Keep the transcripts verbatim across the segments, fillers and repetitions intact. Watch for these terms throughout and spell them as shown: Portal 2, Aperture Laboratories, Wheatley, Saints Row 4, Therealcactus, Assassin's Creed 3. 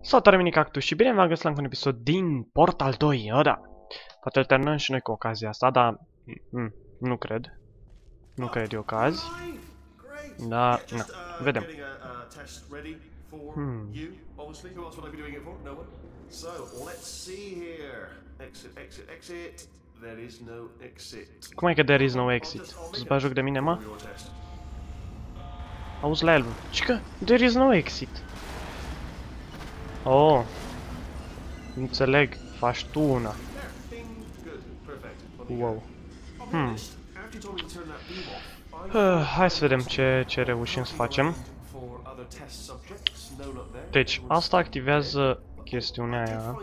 Salutare, minicactu, și bine v-am găsit la încă un episod din Portal doi, o, da. Poate îl terminăm și noi cu ocazia asta, dar nu cred. Nu cred eu că azi. Da, na, vedem. Hmm. Cum e că there is no exit? Tu-ți bagi joc de mine, mă? Auzi la el, și că there is no exit. Oh, înțeleg, faci tu una. Wow. Hmm. Uh, hai să vedem ce, ce reușim să facem. Deci, asta activează chestiunea aia.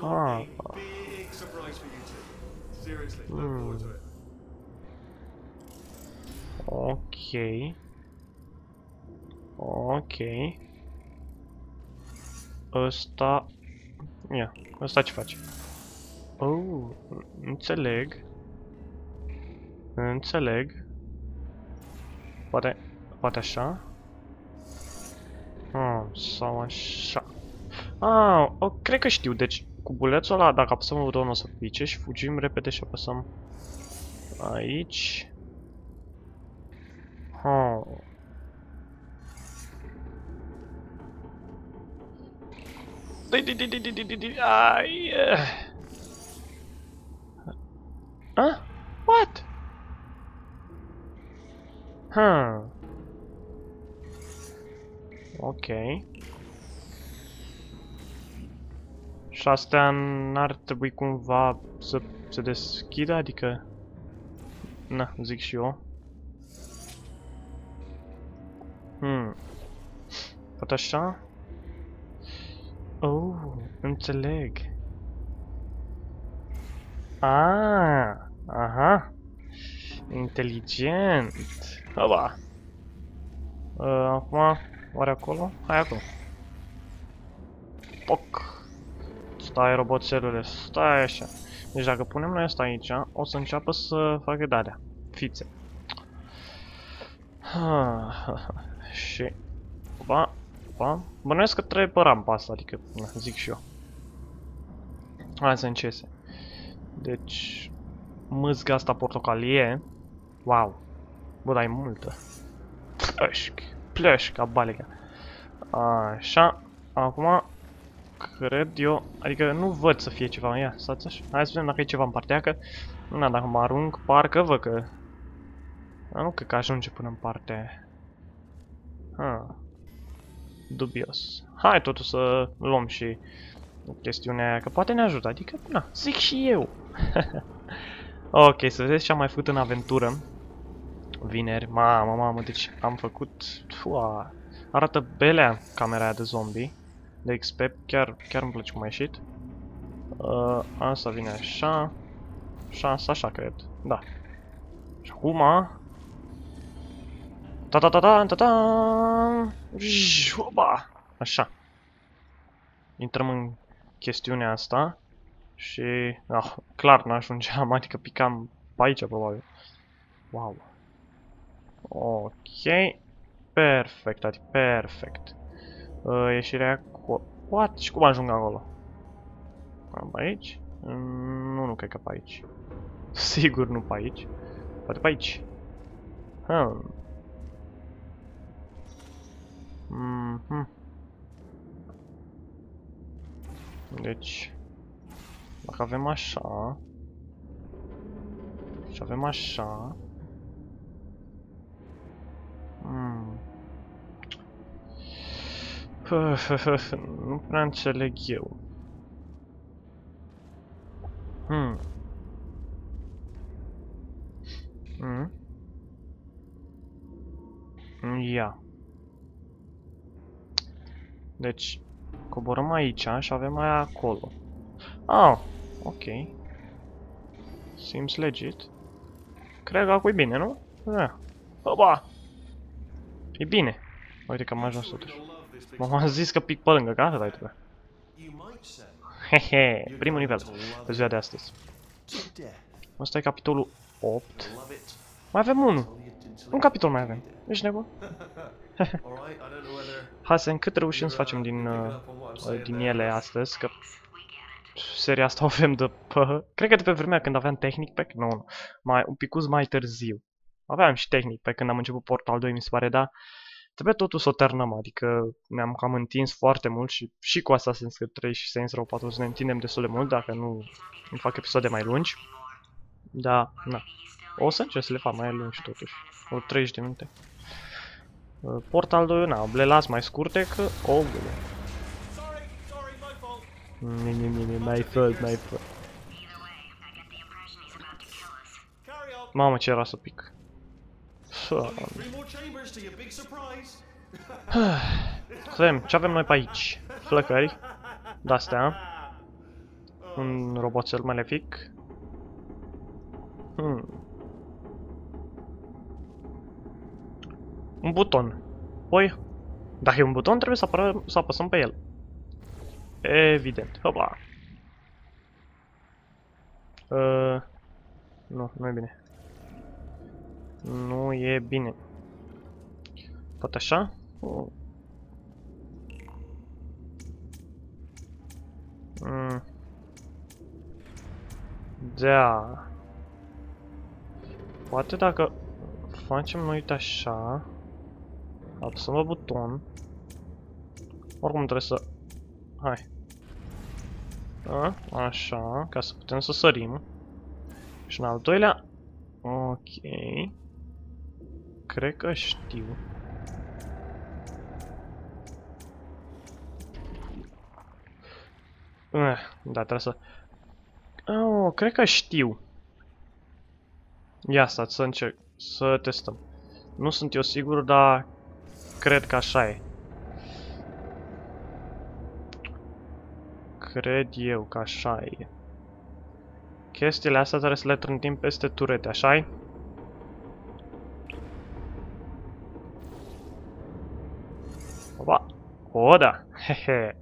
Ah. Hmm. Ok. Ok. Ăsta... Ia, ăsta ce face? Oh, înțeleg. Înțeleg. Poate... poate așa? Ah, sau așa. Ah, o, cred că știu, deci cu bulețul ăla, dacă apăsăm butonul o să pice și fugim repede și apăsăm aici. Ah. Ai. Huh? What? Huh. Ok. Și astea n-ar trebui cumva să se deschidă, adică... Na, zic și eu. Hmm. Poate așa? Oh, înțeleg. Ah, aha. Inteligent. Oba. Uh, acum, oare acolo? Hai acolo. Poc. Stai, roboțelule, stai așa. Deci dacă punem noi asta aici, o să înceapă să facă de-alea. Fițe. Și... Opa. Bănuiesc că trebuie pe rampa asta, adică, na, zic și eu. Hai să încese. Deci, mâzga asta portocalie. Wow. Bă, dar e multă. Plășc. Plășc, abalega. Așa. Acum, cred eu, adică nu văd să fie ceva. Ia, stați așa. Hai să vedem dacă e ceva în partea că... Na, dacă mă arunc, parcă văd că... Dar nu cred că ajunge până în partea... Ha. Dubios. Hai totuși să luăm și chestiunea aia, că poate ne ajută, adică, na, zic și eu. Ok, să vedeți ce am mai făcut în aventură. Vineri, mamă, mamă, deci am făcut... Fua, arată belea camera aia de zombie, de X P, chiar, chiar îmi place cum a ieșit. Uh, asta vine așa, așa, asta așa, cred, da. Și acum... Ta ta ta ta ta ta. Opa! Așa. Intrăm în chestiunea asta și ah, clar n-ajungeam, adică picam pe aici probabil. Wow. Ok. Perfect, adică perfect. Uh, ieșirea cu... What? Și cum ajung acolo? Pe aici? Nu, nu cred că pe aici. Sigur nu pe aici. Poate pe aici. Hmm. Mhm. Deci, dacă avem așa, și avem așa, hmm. Nu prea înțeleg eu. Hmm. Hmm. Ia. Deci, coborăm aici și avem aia acolo. Ah, ok. Seems legit. Cred că acum e bine, nu? Da. Opa! E bine. Uite că am ajuns totuși. M-am zis că pic pe lângă, că atât ai trebuit. Hehe, primul nivel pe ziua de astăzi. Asta e capitolul opt. Mai avem unul. Un capitol mai avem. Ești nebun? Hai să încât facem din, uh, din ele astăzi, că seria asta o avem de pă. Cred că de pe vremea când aveam tehnic pack, nu, nu. Mai, un picuț mai târziu. Aveam și tehnic pack când am început Portal doi, mi se pare, dar trebuie totuși să o ternăm, adică ne-am cam întins foarte mult și, și cu Assassin's Creed trei și Saints Row patru să ne întindem destul de mult, dacă nu îmi fac episoade mai lungi. Da, na. O să încerc să le fac mai lungi totuși, o treizeci de minute. Portal doi, na, le las mai scurte că... Oh, nu, nu, nu, mai fault, mai fault. Mamă, ce era să pic. Să ce avem noi pe aici? Flăcări de-astea. Un roboțel malefic. Hmm. Un buton. Poi, dacă e un buton, trebuie să, apărăm, să apăsăm pe el. Evident. Hopla. Uh, nu, nu e bine. Nu e bine. Tot așa? Uh. Mm. Da. Poate dacă facem noi așa... Apsăm pe buton. Oricum trebuie să... Hai. A, așa, ca să putem să sărim. Și în al doilea... Ok. Cred că știu. Da, trebuie să... Oh, cred că știu. Ia stați, să încerc, să testăm. Nu sunt eu sigur, dar... Cred că așa e. Cred eu că așa e. Chestiile astea trebuie să le trântim peste turete, așa e? Opa! O, da! Hehe.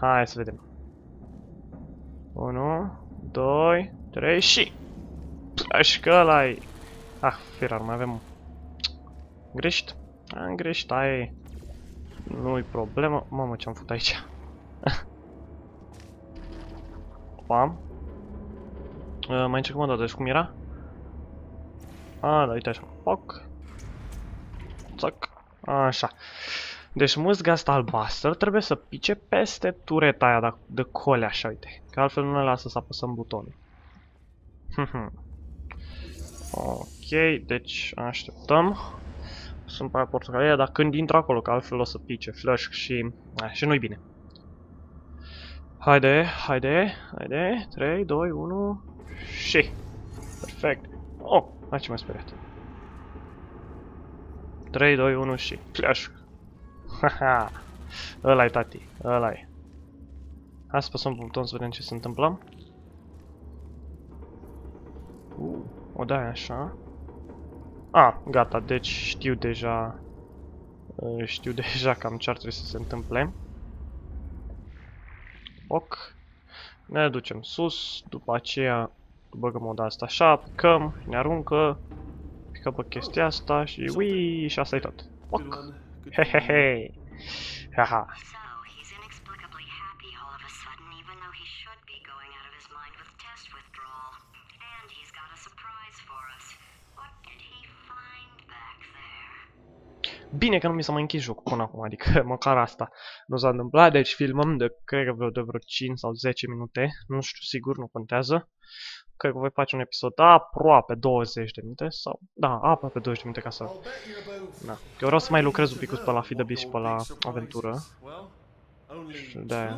Hai să vedem. unu, doi, trei și... Așa că ăla-i... Ah, firar, mai avem... Greșit. Am greșit, aia nu-i problemă. Mamă, ce-am făcut aici? Pam. Uh, mai încercăm o dată, deci cum era? A, da, uite așa. Poc. Țac. Așa. Deci musga asta albastră trebuie să pice peste tureta aia de cole, așa, uite. Că altfel nu ne lasă să apăsăm butonul. Ok, deci așteptăm. Sunt pe portocalea, dar când intră acolo, că altfel o să pice flash și... A, și nu-i bine. Haide, haide, haide, trei, doi, unu, și... Perfect. Oh, hai ce m-a speriat. trei, doi, unu și... Flash. Haha. Ăla-i, tati, ăla-i. Hai să pasăm pe buton să vedem ce se întâmplă. Uh, o dai așa. A, gata, deci știu deja, știu deja cam ce ar trebui să se întâmple. Ok. Ne ducem sus, după aceea băgăm o dată asta așa, picăm, ne aruncă, picăm pe chestia asta și ui, și asta e tot. Ok. Hehehe. Haha. Bine că nu mi s-a mai închis jocul până acum, adică măcar asta nu s-a întâmplat, deci filmăm de, cred că vreo, de vreo cinci sau zece minute, nu știu sigur, nu contează. Cred că voi face un episod aproape douăzeci de minute, sau, da, aproape douăzeci de minute ca să... Da. Eu vreau să mai lucrez un pic pe la F I D B și pe la aventură. Și de-aia.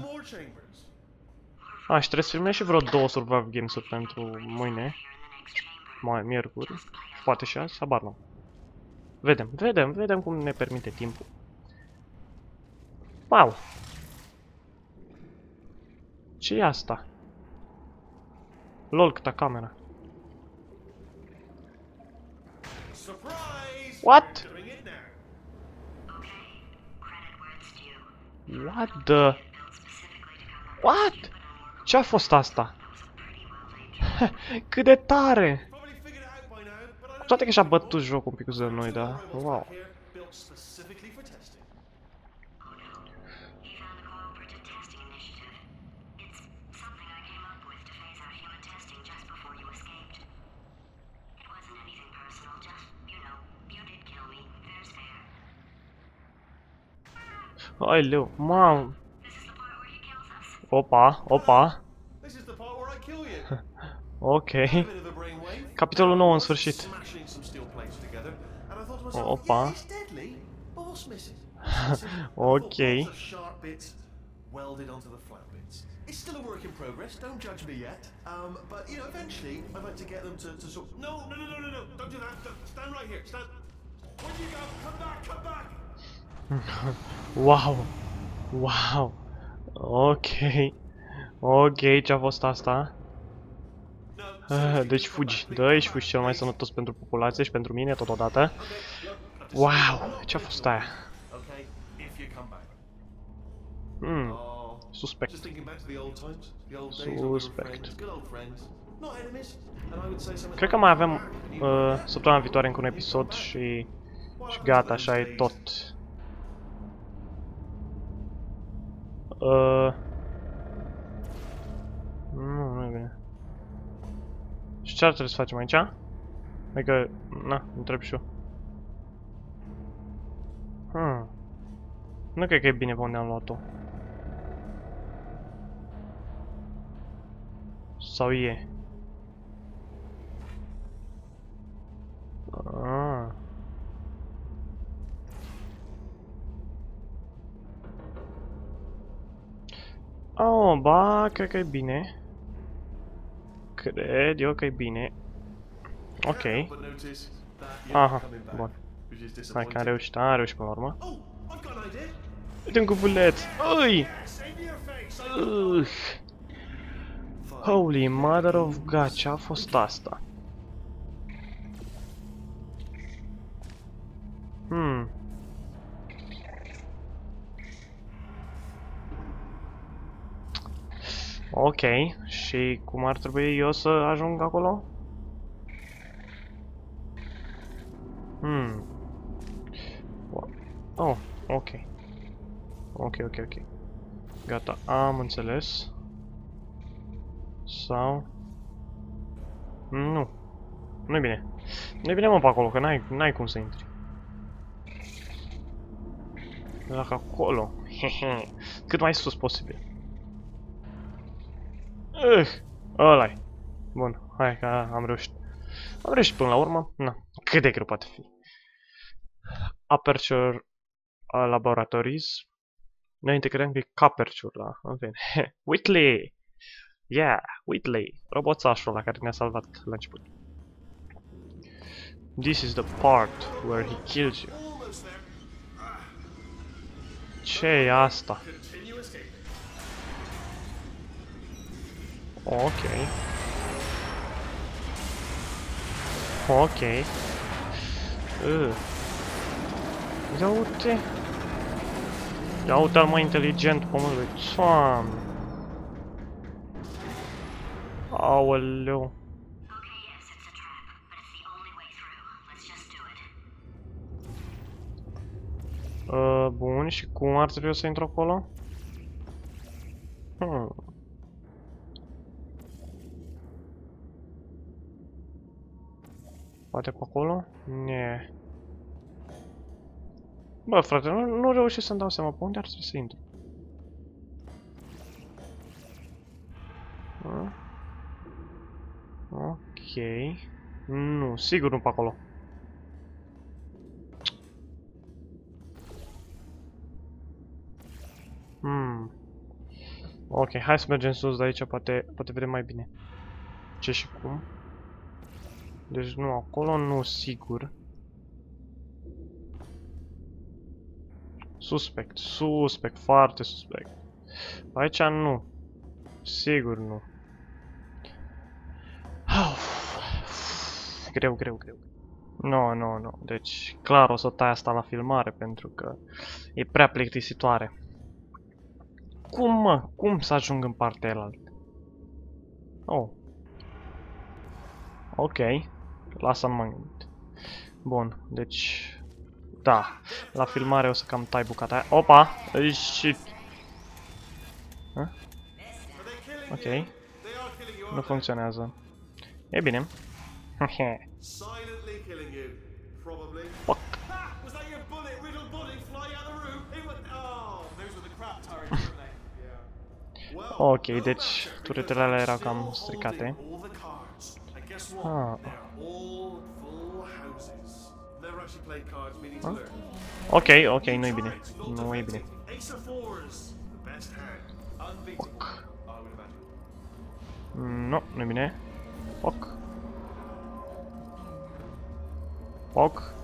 A, și trebuie să filmez și vreo două survival games-uri pentru mâine, mai miercuri, poate și azi, habar n-am. Vedem, vedem, vedem cum ne permite timpul. Wow! Ce-i asta? Lol, câta camera. What? What the? What? Ce-a fost asta? Cât de tare! Toate că și-a bătut jocul un pic de noi, da? Wow. out specifically for testing. Oh no. He found the cooperative testing initiative. It's something I came up with to phase out human testing just before you escaped. It wasn't anything personal, just, you know, you did kill me. There's fair. I love mom. This is the part where he kills us. Opa, opa. This is the part where I kill you. Okay. Capitolul nou în sfârșit. Opa. Ok. It's still a work in progress, don't judge me yet. Um, but you know, eventually I'd like to get them to, to sort of... No, no, no, no, no, no, don't do that. Don't, stand right here. Stand. Where do you go? Come back, come back. Wow. Wow. Ok. Ok, ce-a fost asta? Ah, deci fugi. Da, ești fugi cel mai sănătos pentru populație și pentru mine totodată. Wow, ce-a fost aia? Hmm. Suspect. Suspect. Cred că mai avem uh, săptămâna viitoare încă un episod și, și gata, așa e tot. Uh, nu, nu e bine. Și ce ar trebui să facem aici? Adică, na, întreb și eu. Hmm. Nu cred că e bine pe unde am luat-o. Sau e? Ah. Oh, ba, cred că e bine. Cred eu că e bine. Ok. Aha, bun. Hai că am reușit, am reușit până la urmă. Uite-mi cu bulet! Ui! Ui! Holy mother of God, ce-a fost asta? Hmm. Ok, și cum ar trebui eu să ajung acolo? Hmm. Oh, ok. Ok, ok, ok. Gata, am înțeles. Sau... Nu. Nu-i bine. Nu-i bine, mă, pe acolo, că n-ai, n-ai cum să intri. Dacă acolo... Hehe. Cât mai sus posibil. Uh, ăla-i. Bun, hai că am reușit. Am reușit până la urmă. Na, cât de greu poate fi. Aperture Laboratories. Înainte credeam că e Aperture la... În fine. Wheatley! Yeah, Wheatley, roboțașul ăla care ne-a salvat la început. This is the part where he kills you. Ce e asta? Ok. Ok. Uh. Ia uite. Ia uite al mai inteligent pomului. Soamne. Aoleu. Uh, bun, și cum ar trebui să intru acolo? Hmm. Poate pe acolo? Ne. Bă, frate, nu, nu reușesc să-mi dau seama pe unde ar trebui să intru. Hmm. Ok. Nu, sigur nu pe acolo. Hmm. Ok, hai să mergem sus de aici, poate, poate vedem mai bine. Ce și cum. Deci nu, acolo nu, sigur. Suspect, suspect, foarte suspect. Aici nu. Sigur nu. Greu, greu, greu. Nu, nu, nu. Deci, clar o să tai asta la filmare, pentru că e prea plictisitoare. Cum, mă? Cum să ajung în partea elaltă? Oh. Ok. Lasă-mă gândit. Bun, deci... Da, la filmare o să cam tai bucata aia. Opa! Și... ok. Nu funcționează. E bine. Fuck. Ok, deci turetele alea erau cam stricate. Ah. Ah? Ok, ok, nu e bine. Nu e bine. Fuck. Nu, nu e bine. Fuck. Fuck.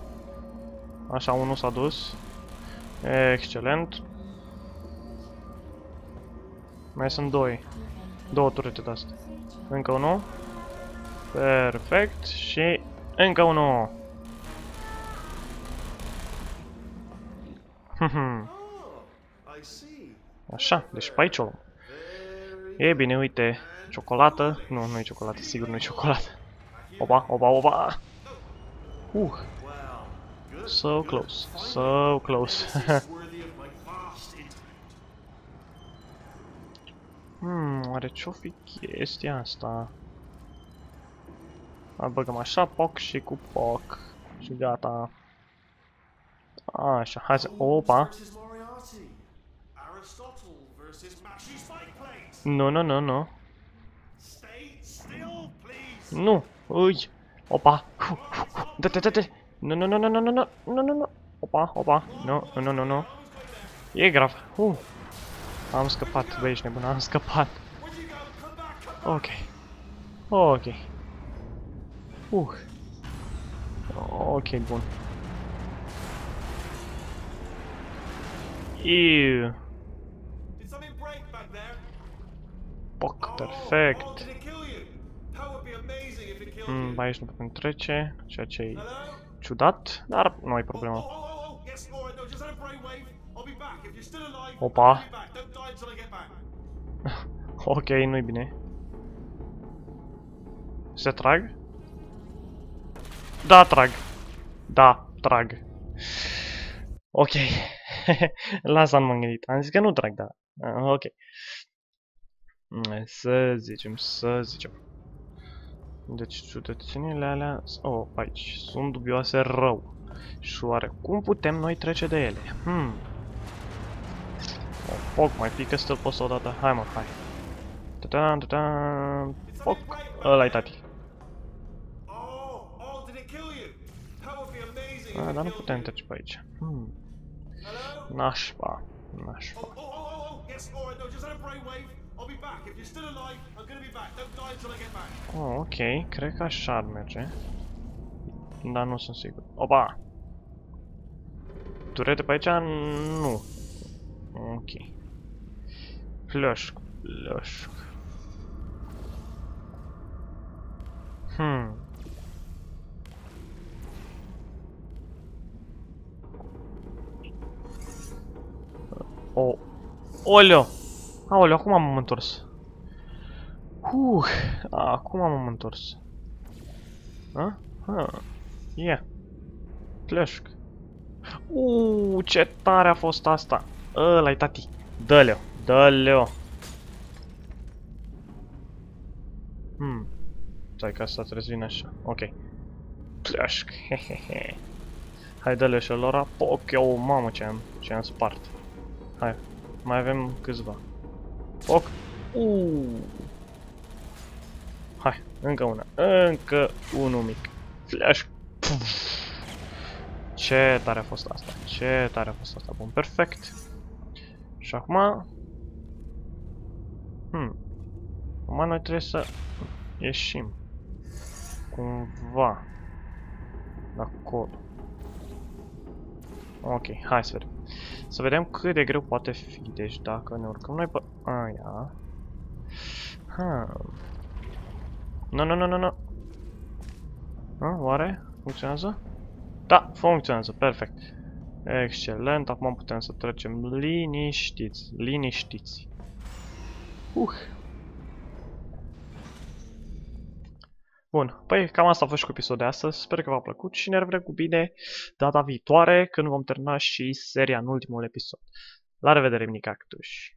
Așa, unul s-a dus. Excelent. Mai sunt doi. Două turete de astea. Încă unul. Perfect. Și încă unul. Așa, deci pe aici o luăm. E bine, uite. Ciocolată. Nu, nu e ciocolată. Sigur nu e ciocolată. Opa, opa, opa. Uh. So close. So close. Hmm, oare ce-o fi chestia asta? Mai băgăm așa, poc și cu poc. Și gata. Așa, hai să... opa! Nu, nu, nu, nu. Nu! Ui! Opa! Dă-te, dă-te! Nu, nu, nu, nu, nu, nu, nu, nu, nu, nu! Opa, opa! Nu, nu, nu, nu! E grav! Uh! Am scăpat, băi, ești nebun, am scăpat. Ok. Ok. Uh. Ok, bun. Iu. Poc, perfect. Mm, bă, aici nu putem trece, ceea ce e ciudat, dar nu e problemă. Opa. Ok, nu-i bine. Se trag? Da, trag. Da, trag. Ok. Lasă, m-am gândit. Am zis că nu trag, da. Ok. Să zicem, să zicem. Deci, ciudățenile alea... oh, aici. Sunt dubioase rău. Și oare cum putem noi trece de ele? Hmm. Poc, mai pică stâl post odată. Hai mă, hai. Ta-ta, ta-ta. Poc. Ăla-i tati. Ah, dar nu putem trece pe aici. Hmm. Nașpa. Nașpa. Oh, ok. Cred că așa ar merge. Dar nu sunt sigur. Opa! Turete pe aici? Nu. Ok. Plășc, plășc. Hmm. O... oleo! Aoleo, acum m-am întors. Uh, acum m-am întors. Ha? Ha. Yeah. Plășc. Uuu, ce tare a fost asta! Ăla-i tati! Dă-le-o! Dă-le-o! Hmm. Stai ca asta trebuie să vină așa. Ok. Plășc! Hehehe. Hai, dă-le-o și-o lora. Poc, eu, mamă, ce am, ce am spart. Hai. Mai avem câțiva. Poc! Uuu! Hai, încă una. Încă unul mic. Plășc! Ce tare a fost asta! Ce tare a fost asta! Bun, perfect! Și acum... hmm. Acum noi trebuie să ieșim. Cumva. Acolo. Ok, hai să vedem. Să vedem cât de greu poate fi. Deci dacă ne urcăm noi pe... aia... ha. Nu, nu, nu, nu, nu. Ha, oare? Funcționează? Da, funcționează, perfect. Excelent, acum putem să trecem liniștiți, liniștiți. Uh. Bun, păi cam asta a fost cu episodul de astăzi, sper că v-a plăcut și ne revedem cu bine data viitoare, când vom termina și seria în ultimul episod. La revedere, minicactuși!